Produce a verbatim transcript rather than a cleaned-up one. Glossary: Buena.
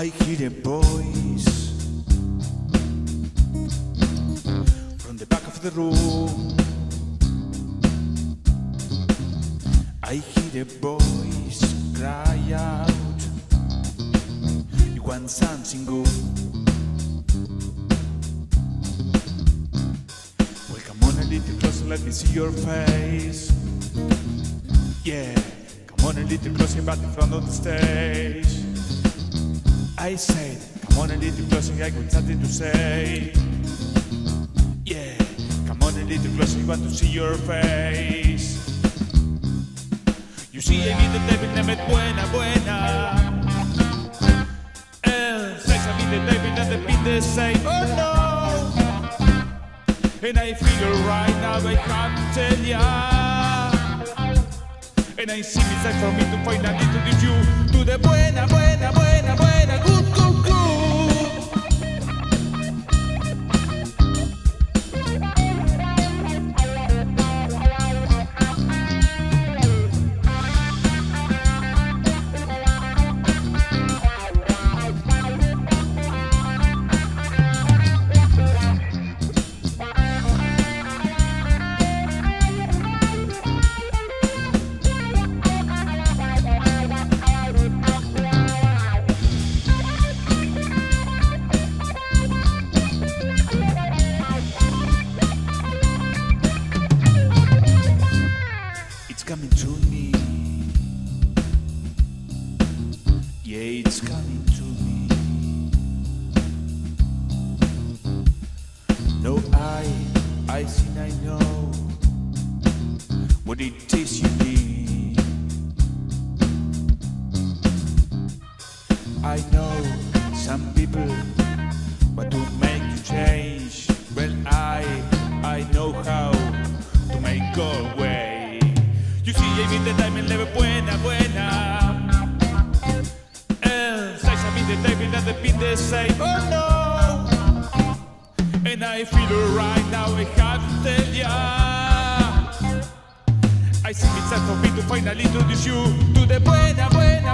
I hear the voice from the back of the room. I hear the voice cry out, "You want something good? Well, come on a little closer, let me see your face. Yeah, come on a little closer, back in front of the stage." I said, "Come on a little closer, I got something to say. Yeah, come on a little closer, I want to see your face." You see, I meet the devil named Buena, Buena. And sex, I meet the devil and the beat the same. Oh no! And I figure right now I can't tell ya. And I see it's time for me to find a little bit you to the Buena, Buena, Buena, Buena. Coming to me, yeah, it's coming to me. No, I, I think I know what it is you need. I know some people want to make you change. Well, I, I know how to make your way. You see, I meet the devil named Buena, Buena. And sex, I meet the devil and the beat the same. Oh no! And I feel right now I have to tell ya. I think it's time for me to finally introduce you to the Buena, Buena.